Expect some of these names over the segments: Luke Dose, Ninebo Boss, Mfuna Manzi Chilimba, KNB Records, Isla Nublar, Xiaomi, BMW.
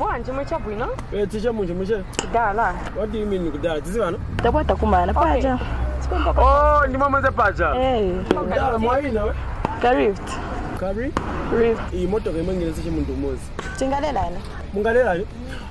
What do you mean you could die? This one? The water command, a paja. Oh, the mama's a paja. Eh, the rift. Rift. You motor among the session to Mose. Tingadela.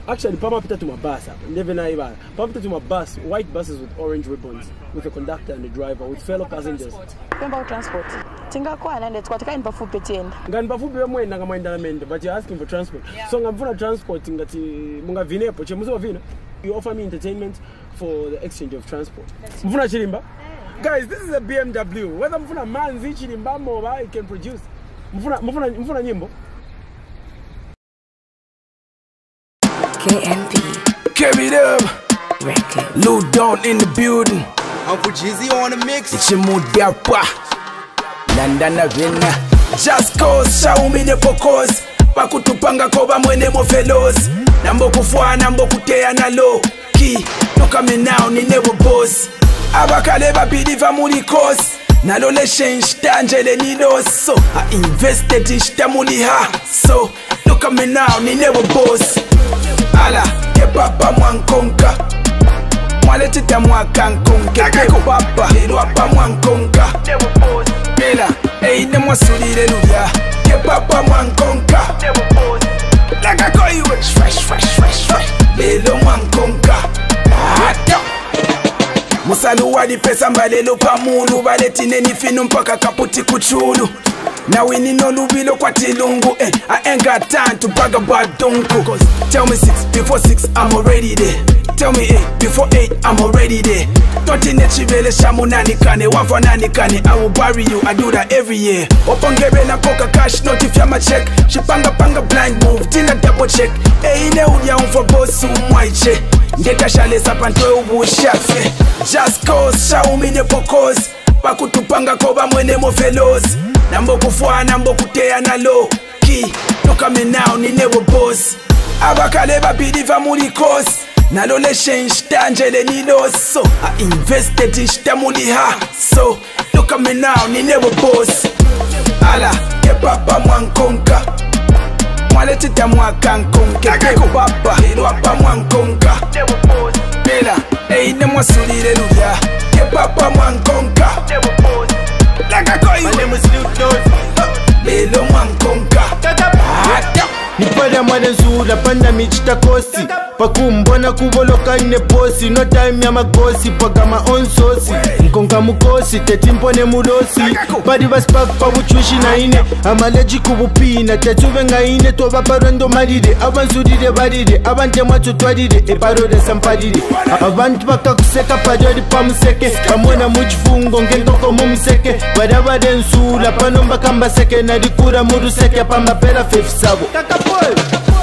Actually, Papa Peter to my bus, never naive. Papa to my bus, white buses with orange ribbons, with a conductor and a driver, with fellow passengers. About transport. Tingakwa and it's what kind of food petition. But you're asking for transport. So I'm for transporting that Mungavine, Pochemusovino. You offer me entertainment for the exchange of transport. Mfuna Chilimba? Guys, this is a BMW. Whether Mfuna Manzi Chilimba or I can produce. Mfuna Nyimbo. KMP. Carry it up. Low down in the building. Uncle Jeezy on the mix. It's your mood, Biapa. Nandana Vena. Just cause, Xiaomi ne pokos. Pakutupanga koba mwene mo fellows. Nambo kufua, nambo kutea na low. Ki, no coming now, Ninebo Boss. Abakaleba bidiva mulikos. Nalole change, tangele ninos. So, I invested in shtamuli ha. So, no coming now, Ninebo Boss. Ala, ye papa mwankonka Mwaletita mwakankonke Keko papa, lilwapa mwankonka Mela, eine mwasulire luya Ye papa mwankonka Laka koiwe, shwe Lilo mwankonka Musalu wadi pesa mbalelo pamulu Baletine nifinu mpaka kaputi kuchulu Now we need no lubilo kwa tilungu eh. I ain't got time to brag about dunku. Cause tell me 6, before 6 I'm already there. Tell me 8, before 8 I'm already there. Totine chivele shamu nani kane. Wafo nani kane, I will bury you. I do that every year. Opongere na koka cash, not if yama check. Shipanga panga blind move, till I double check. Eh ine udia unfo bosu mwaiche. Ndeka shale sapantwe ubu shafe. Just cause, shaumi ne pokos. Pakutupanga koba mwene mo fellows. Nambo kufua, nambo kutea na low Ki, no coming now, Ninebo Boss Abakaleba bidiva mulikos Nalole change, tangele ninos So, I invested in shtamuli ha So, no coming now, Ninebo Boss Ala, ye papa mwankonka Mwaletita mwakankonke Keko papa, lilwapa mwankonka Mela, eine mwasulire luya Ye papa mwankonka Like I got you, my name is Luke Dose. Lelo mwankonka. Nipada mwanazula panda michita kosi. Pakumbona kuboloka ine posi. No time ya magosi pagama on sosi. Mkonka mukosi tetimpone mulosi. Badi baspak pa uchushi na ine. Amaleji kubupina tetuve nga ine toba parwendo madide. Abanzudide badide. Abante mwatu twadide. Eparode sampadide. Abantu bakakuseka padodi pamuseke. Pamona muchifungo ngengoko mumiseke. Badabade nsula panomba kamba seke. Nadikura muru seke pamba pela fifth sabo.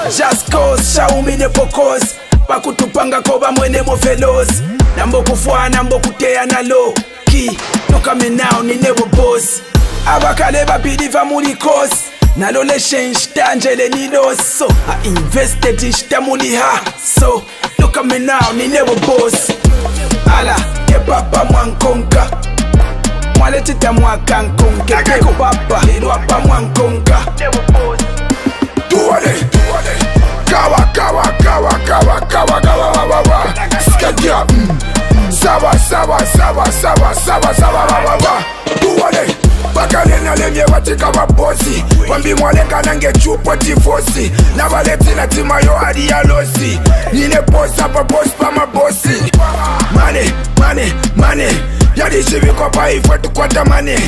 Just cause, Xiaomi ne pokos Pakutupanga koba mwene mo fellows Nambo kufua, nambo kutea na low Ki, no coming now, Ninebo Boss Abakaleba bidiva mulikos Nalole change, tangele ninos So, I invested in shtamuli ha So, no coming now, Ninebo Boss Ala, ye papa mwankonka Mwaletita mwakankonke Keko papa, lilwapa mwankonka Duale Kawa Skadia Sawa Duale Bakale na lemye watika waposi Wambi mwalenga nange chupo tifosi Na waleti na timayo hadi ya losi Nine posa pa boss pa mabosi Money Yadi shiviko pa ifuetu kwa tamani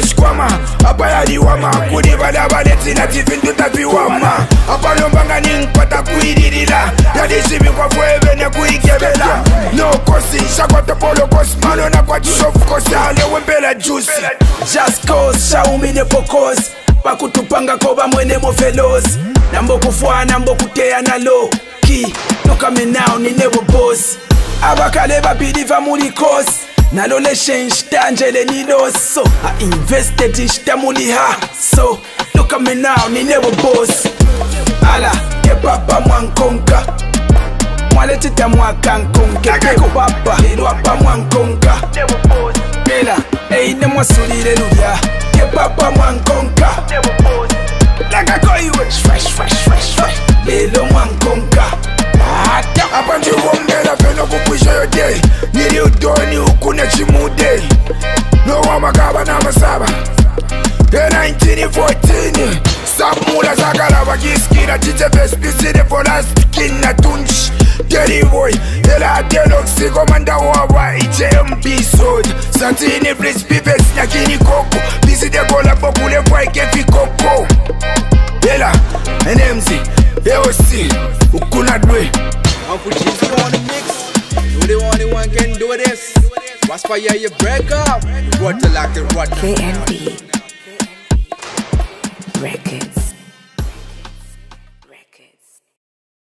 Ishkwama Hapa yadi wama Kudivada waleti na tifinduta piwama Hapa lombanga ninkwata kuididila Yadi shiviko fuewe ne kuikebela No kosi Shakwa topolo kosi Mano na kwa chishofu kosi Halewe mbela juicy Just cause, Xiaomi ne pokos Pakutupanga koba mwene mo fellows Nambo kufua, nambo kutea na low Ki, no coming now, Ninebo Boss Abakaleba bidiva mulikos Nalole change, tangele ninos So, I invested in shtamuli ha So, no coming now, Ninebo Boss Ala, ye papa mwankonka Mwaletita mwakankonke Keko papa, lilwapa mwankonka Mela Eine mwasulire luya Ye papa mwankonka Laka koiwe Lelo mwankonka si komanda wawa iche mbisoji Santi ini please pipes nyakini koko Bisi de gola bokule kwa ike fikoko Yela, NMZ, AOC, ukuna dwe I'm for G's who don't wanna mix You're the only one can do this What's for you break up What to lock the rod KNB Records.